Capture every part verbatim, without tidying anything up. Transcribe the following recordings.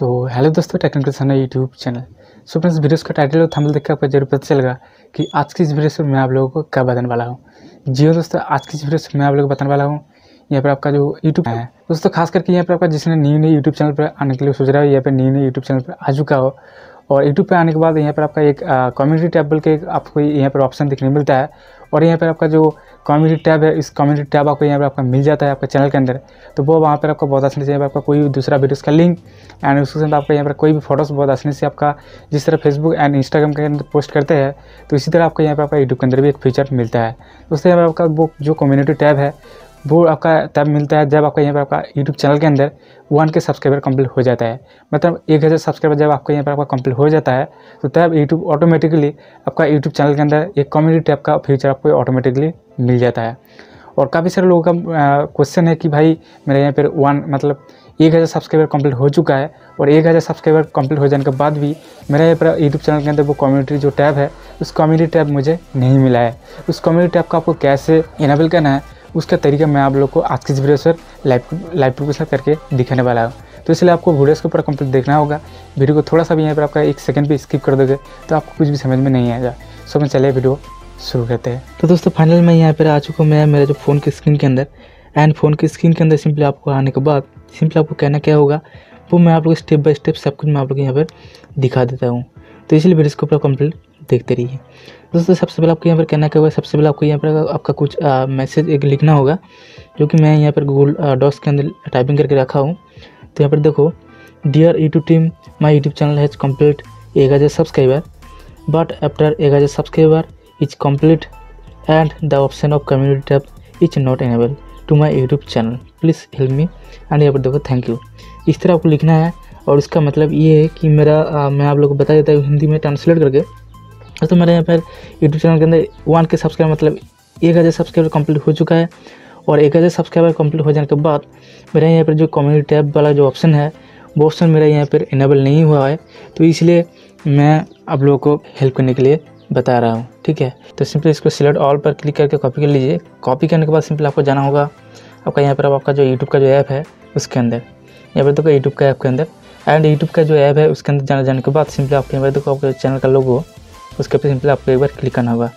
तो हेलो दोस्तों, technical Sanu YouTube channel. So friends, videos का टाइटल और थंबनेल देखकर आपको जरूर पता चलेगा कि आज की इस वीडियो में मैं आप लोगों को क्या बताने वाला हूँ। जी दोस्तों, आज की इस वीडियो में आप लोगों को बताने वाला हूँ यहाँ पर आपका जो यूट्यूब है दोस्तों, खास करके यहाँ पर आपका जिसने न्यू न्यू यूट्यूब चैनल पर आने के लिए सोच रहा है, यहाँ पर न्यू न्यू यूट्यूब चैनल पर आ चुका हो और यूट्यूब पर आने के बाद यहाँ पर आपका एक कम्युनिटी टैब बोल के आपको यहाँ पर ऑप्शन देखने मिलता है और यहाँ पर आपका जो कम्युनिटी टैब है, इस कम्युनिटी टैब आपको यहाँ पर आपका मिल जाता है आपका चैनल के अंदर। तो वो वहाँ पर आपको बहुत आसानी से यहाँ पर आपका कोई दूसरा वीडियोस का लिंक एंड उसके साथ आपका यहाँ पर कोई भी फोटोज़ बहुत आसानी से आपका जिस तरह फेसबुक एंड इंस्टाग्राम के अंदर पोस्ट करते हैं, तो इसी तरह आपको यहाँ पर आपका यूट्यूब के अंदर भी एक फीचर मिलता है। उससे यहाँ पर आपका वो जो कम्युनिटी टैब है वो आपका तब मिलता है जब आपका यहाँ पर आपका यूट्यूब चैनल के अंदर वन के सब्सक्राइबर कंप्लीट हो जाता है, मतलब एक हज़ार सब्सक्राइबर जब आपका यहाँ पर आपका कंप्लीट हो जाता है, तो तब यूट्यूब ऑटोमेटिकली आपका यूट्यूब चैनल के अंदर एक कम्युनिटी टैब का फीचर आपको ऑटोमेटिकली मिल जाता है। और काफ़ी सारे लोगों का क्वेश्चन है कि भाई मेरे यहाँ पर वन मतलब एक हज़ार सब्सक्राइबर कंप्लीट हो चुका है और एक हज़ार सब्सक्राइबर कंप्लीट हो जाने के बाद भी मेरे यहाँ पर यूट्यूब चैनल के अंदर वो कम्युनिटी जो टैब है, उस कम्युनिटी टैब मुझे नहीं मिला है। उस कम्युनिटी टैब का आपको कैसे इनेबल करना है उसका तरीका मैं आप लोग को आज की इस वीडियो से लाइव लाइव प्रूफ के साथ करके दिखाने वाला हूँ। तो इसलिए आपको वीडियो के ऊपर कंप्लीट देखना होगा। वीडियो को थोड़ा सा भी यहाँ पर आपका एक सेकंड भी स्किप कर दोगे तो आपको कुछ भी समझ में नहीं आएगा। सो मैं चलिए वीडियो शुरू करते हैं। तो दोस्तों, फाइनल मैं यहाँ पर आ चुका हूँ मैं मेरे जो फ़ोन की स्क्रीन के अंदर एंड फ़ोन की स्क्रीन के अंदर सिंपली आपको आने के बाद सिंपली आपको कहना क्या होगा वो मैं आप लोग स्टेप बाय स्टेप सब कुछ मैं आप लोग यहाँ पर दिखा देता हूँ। तो इसलिए वीडियो के ऊपर कंप्लीट देखते रहिए। दोस्तों, सबसे पहले आपको यहाँ पर कहना क्या होगा, सबसे पहले आपको यहाँ पर आपका कुछ मैसेज एक लिखना होगा जो कि मैं यहाँ पर गूगल डॉक्स के अंदर टाइपिंग करके रखा हूँ। तो यहाँ पर देखो, dear YouTube team, my YouTube channel has complete एक हज़ार सब्सक्राइबर बट आफ्टर एक हज़ार subscriber is complete and the option of community tab is not enable to my YouTube channel, please help me. And यहाँ पर देखो thank you, इस तरह आपको लिखना है। और इसका मतलब ये है कि मेरा आ, मैं आप लोग को बता देता हूँ हिंदी में ट्रांसलेट करके। दोस्तों, मेरे यहाँ पर यूट्यूब चैनल के अंदर वन के सब्सक्राइबर मतलब एक हज़ार सब्सक्राइबर कंप्लीट हो चुका है और एक हज़ार सब्सक्राइबर कंप्लीट हो जाने के बाद मेरे यहाँ पर जो कम्युनिटी टैब वाला जो ऑप्शन है वो ऑप्शन मेरा यहाँ पर इनेबल नहीं हुआ है। तो इसलिए मैं आप लोगों को हेल्प करने के लिए बता रहा हूँ, ठीक है। तो सिंपली इसको सिलेक्ट ऑल पर क्लिक करके कॉपी कर लीजिए। कॉपी करने के बाद सिंपली आपको जाना होगा आपका यहाँ पर आपका जो यूट्यूब का जो ऐप है उसके अंदर, यहाँ पर देखो यूट्यूब का ऐप के अंदर एंड यूट्यूब का जो ऐप है उसके अंदर जाने जाने के बाद सिंपली आपके यहाँ पर देखो आपके चैनल का लोगो उसके पे सिंपली आपको एक बार क्लिक करना होगा।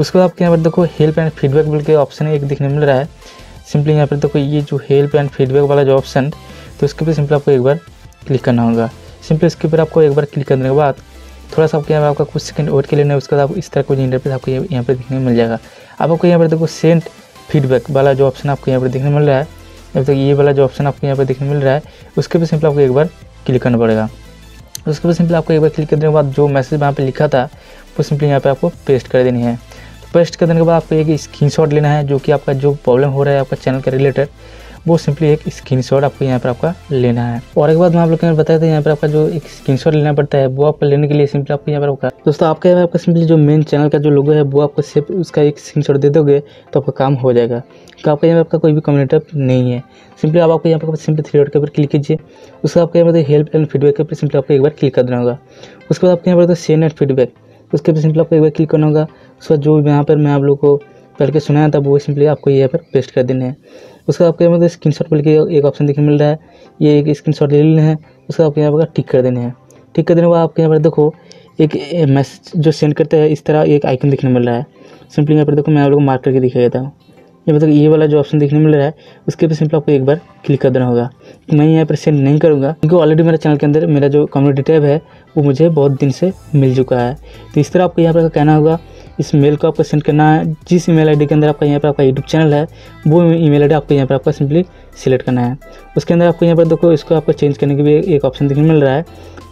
उसके बाद आपके यहाँ पर देखो हेल्प एंड फीडबैक बोल के ऑप्शन एक दिखने मिल रहा है। सिंपली यहाँ पर देखो ये जो हेल्प एंड फीडबैक वाला जो ऑप्शन, तो उसके पे सिंपली आपको एक बार क्लिक करना होगा। सिंपली इसके ऊपर आपको एक बार क्लिक करने के बाद थोड़ा सा आपके यहाँ पर आपका कुछ सेकंड वेट के लेना है। उसके बाद आपको इस तरह कुछ इंटरफेस आपको यहाँ पर दिखने मिल जाएगा। अब आपको यहाँ पर देखो सेंड फीडबैक वाला जो ऑप्शन आपको यहाँ पर दिखने मिल रहा है, जब तक ये वाला जो ऑप्शन आपको यहाँ पर दिखने मिल रहा है उसके पे सिंपली आपको एक बार क्लिक करना पड़ेगा। उसके बाद सिंपली आपको एक बार क्लिक करने के बाद जो मैसेज वहाँ पे लिखा था वो सिंपली यहाँ पे आपको पेस्ट कर देनी है। तो पेस्ट कर देने के बाद आपको एक स्क्रीनशॉट लेना है जो कि आपका जो प्रॉब्लम हो रहा है आपका चैनल के रिलेटेड, वो सिंपली एक स्क्रीनशॉट आपको यहाँ पर आपका लेना है। और एक बात मैं आप लोग बताया था, यहाँ पर आपका जो एक स्क्रीनशॉट लेना पड़ता है वो आपको लेने के लिए सिंपली आपको यहाँ पर होगा। दोस्तों, आपके यहाँ पर आपका सिंपली जो मेन चैनल का जो लोगो है वो आपको सिर्फ उसका एक स्क्रीनशॉट दे दोगे तो आपका काम हो जाएगा। तो आपके यहाँ पर आपका कोई भी कम्युनिटी टैब नहीं है। सिंपली आप आपको यहाँ पर सिंपली थ्री डॉट के ऊपर क्लिक कीजिए। उसका आपके यहाँ पर हेल्प एंड फीडबैक के ऊपर सिंपली आपको एक बार क्लिक करना होगा। उसके बाद आपके यहाँ पर सेंड एंड फीडबैक उसके ऊपर सिंपली आपको एक बार क्लिक करना होगा। उसके बाद जो यहाँ पर मैं आप लोग को करके सुनाया था वो सिंपली आपको यहाँ पर पेस्ट कर देना है। उसका आपके यहाँ पर स्क्रीनशॉट बोल के एक ऑप्शन देखने मिल रहा है, ये एक स्क्रीनशॉट ले लेना है। उसका आपके यहाँ पर टिक कर देना है। टिक कर देने के बाद आपके यहाँ पर देखो एक मैसेज जो सेंड करते हैं इस तरह एक आइकन देखने मिल रहा है। सिंपली यहाँ पर देखो मैं आप लोग को मार्क करके दिखा देता हूँ। यहाँ पर ये वाला जो ऑप्शन देखने मिल रहा है उसके पर सिंपली आपको एक बार क्लिक कर देना होगा। मैं यहाँ पर सेंड नहीं करूँगा क्योंकि ऑलरेडी मेरे चैनल के अंदर मेरा जो कम्युनिटी टैब है वो मुझे बहुत दिन से मिल चुका है। तो इस तरह आपको यहाँ पर कहना होगा, इस मेल को आपको सेंड करना है जिस ईमेल आईडी के अंदर आपका यहाँ पर आपका यूट्यूब चैनल है, वो ईमेल आईडी आपको यहाँ पर आपका सिंपली सिलेक्ट करना है। उसके अंदर आपको यहाँ पर देखो इसको आपको चेंज करने के भी एक ऑप्शन देखने मिल रहा है,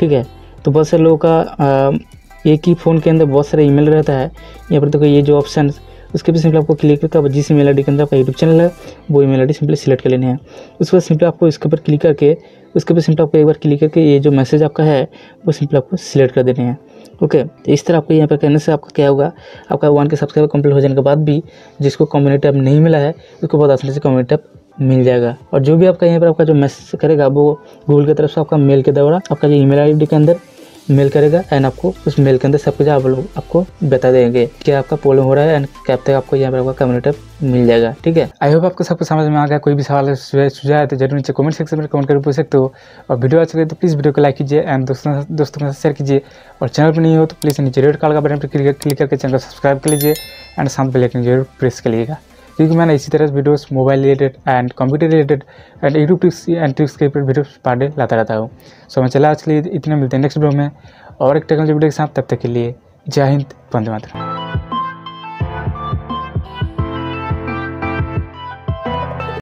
ठीक है। तो बहुत सारे लोगों का एक ही फ़ोन के अंदर बहुत सारा ईमेल रहता है। यहाँ पर देखो ये जो ऑप्शन उसके भी सिंपली आपको क्लिक करके जिस ईमेल आईडी के अंदर आपका यूट्यूब चैनल है वो ईमेल आईडी सिंपली सिलेक्ट कर लेनी है। उसके बाद सिंपली आपको इसके ऊपर क्लिक करके उसके ऊपर सिंपली आपको एक बार क्लिक करके ये जो मैसेज आपका है वो सिंपली आपको सिलेक्ट कर देने हैं, ओके। तो इस तरह आपको यहाँ पर करने से आपका क्या होगा, आपका वन के सब्सक्राइबर कंप्लीट हो जाने के बाद भी जिसको कम्युनिटी टैब नहीं मिला है उसको बहुत आसानी से कम्युनिटी टैब मिल जाएगा। और जो भी आपका यहाँ पर आपका जो मैसेज करेगा वो गूगल की तरफ से आपका मेल के द्वारा आपका जो ईमेल आईडी के अंदर मेल करेगा एंड आपको उस मेल के अंदर सब कुछ आप लोग आपको बता देंगे कि आपका प्रॉब्लम हो रहा है एंड कब तक आपको यहाँ पर आपका कम्युनिटी मिल जाएगा। ठीक है, आई होप आपको सब कुछ समझ में आ गया। कोई भी सवाल सुझाव है तो जरूर नीचे कमेंट सेक्शन में कमेंट करके पूछ सकते हो। और वीडियो अच्छी लगे तो प्लीज़ वीडियो को लाइक कीजिए एंड दोस्तों दोस्तों के साथ शेयर कीजिए। और चैनल पर नहीं हो तो प्लीज़ नीचे रेड कलर का बटन पर क्लिक करके चैनल को सब्सक्राइब कर लीजिए एंड साथ बेल आइकन जरूर प्रेस कर लीजिएगा, क्योंकि मैंने इसी तरह videos mobile related and computer related and YouTube tips and tricks के वीडियोस पर डे लाता रहता हूँ। सो मैं चला आज के लिए इतना, मिलते हैं नेक्स्ट वीडियो में और एक टेक्नोलॉजी वीडियो के साथ। तब तक के लिए जय हिंद, वंदे मातरम।